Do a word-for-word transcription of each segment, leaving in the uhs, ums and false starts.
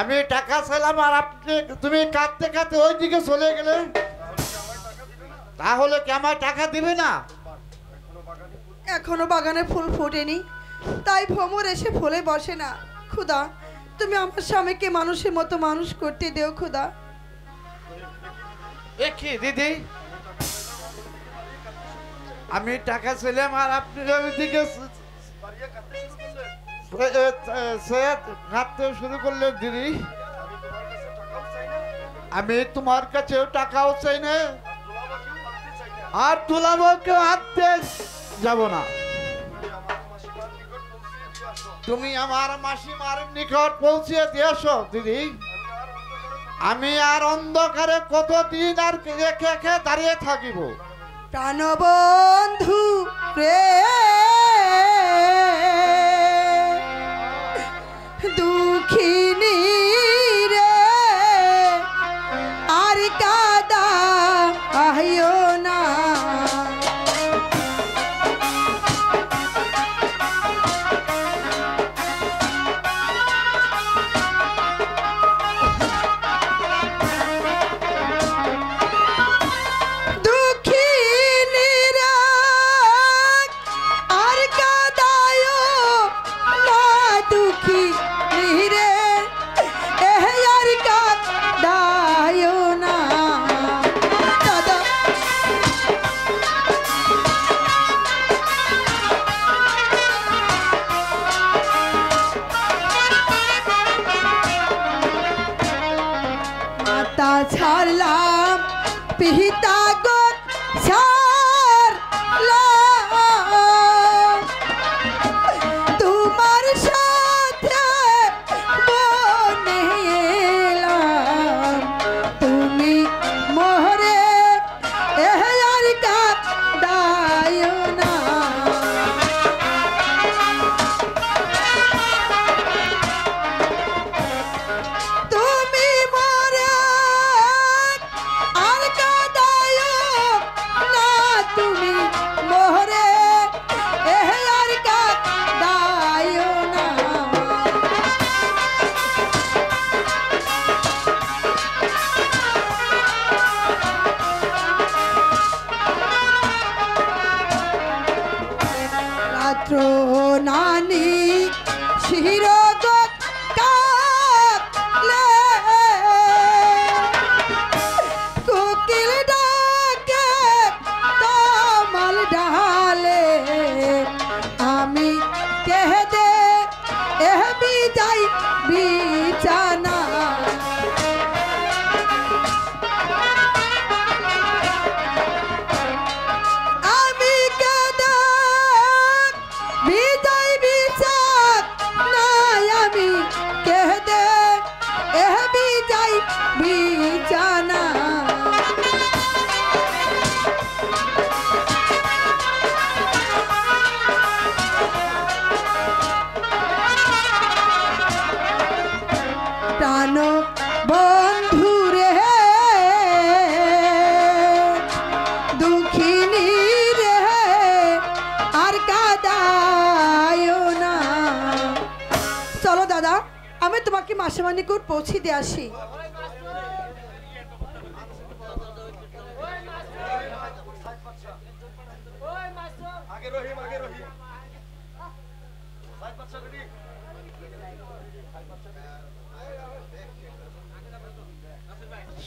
আমি টাকা চাইলাম আর আপনি তুমি কাটতে কাটতে ওই দিকে চলে গেলে, তাহলে কি আমার টাকা দিবে না? এখনো বাগানে ফুল ফোটেনি, তাই ভ্রমর এসে ফুলে বসে না। খোদা তুমি আমার স্বামীকে মানুষের মতো মানুষ করতে দেও খোদা। দেখি দিদি, আমি টাকা চাইলাম আর আপনি ওই দিকে শুরু করলেন দিদি। আমি তোমার কাছে টাকাও চাই না আর তুলাবো, কেউ হাতে যাব না। তুমি আমার মাসিমার নিকট পৌঁছিয়ে দিয়েছ দিদি। আমি আর অন্ধকারে কতদিন আর রেখে রেখে দাঁড়িয়ে থাকিব? প্রাণবন্ধু রে দুঃখিনী রে আর কাদা আহিও না।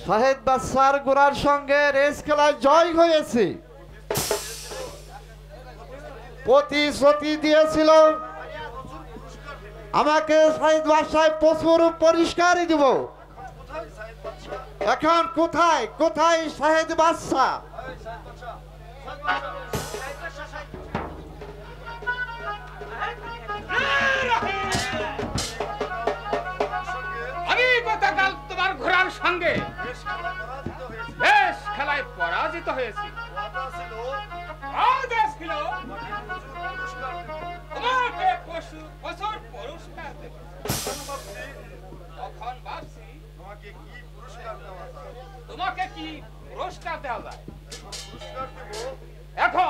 শাহেদ বাদশার গোড়ার সঙ্গে রেস খেলায় জয় হয়েছে। প্রতিশ্রুতি দিয়েছিল আমাকে শাহেদ বাদশায় প্রচুর পুরস্কারই দিব। এখন কোথায় কোথায় শাহেদ বাদশা? আমি গতকাল তোমার ঘোড়ার সঙ্গে বেশ খেলায় পরাজিত হয়েছি। তোমাকে কি পুরস্কার দেওয়া যায়? এখন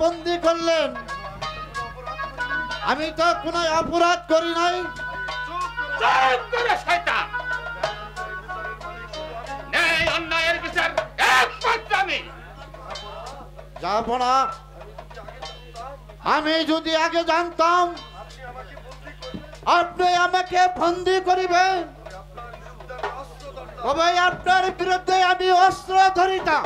बंदी करलेन आमी तो कोनो अपराध करी नाई जाबो ना आमी यदि आगे जानताम आपने आमाके बंदी करिबेन तबे आपनार बिरुद्धे आमी अस्त्र धरिताम।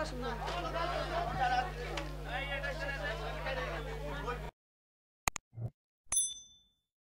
Gracias.